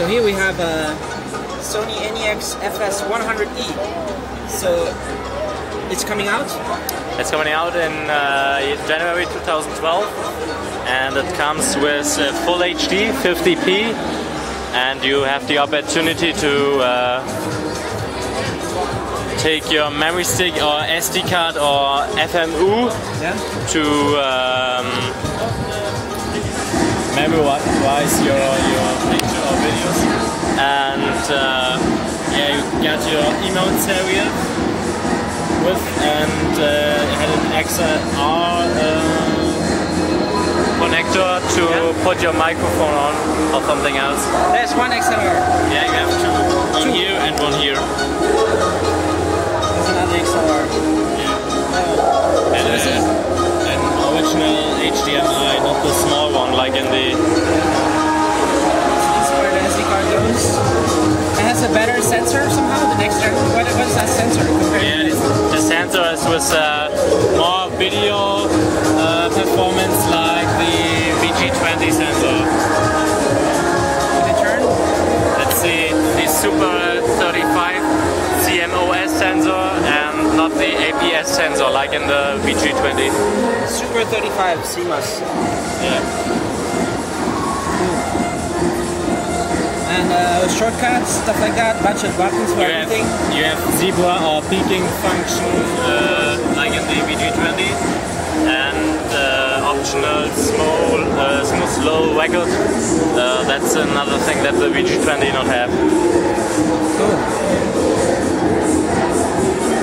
So here we have a Sony NEX FS100E. So it's coming out? It's coming out in January 2012, and it comes with full HD 50p, and you have the opportunity to take your memory stick or SD card or FMU to memorize your picture or videos, and yeah, you get your emote serial with, and it had an XLR connector to put your microphone on or something else. There's one XLR. Yeah, you have two. One here and one here. There's another XLR. Yeah. And this is an original HDMI, not the small one like in the. This is where the SD card goes. It has a better sensor somehow. The next, what is that sensor compared? Yeah, the sensor is with more video performance, like the VG20 sensor. The turn? Let's see, the Super 35 CMOS sensor, and not the APS sensor like in the VG20. Super 35 CMOS. Yeah. And shortcuts, stuff like that, budget buttons for everything. You have zebra or peaking function like in the VG20, and optional slow record. That's another thing that the VG20 not have. Cool.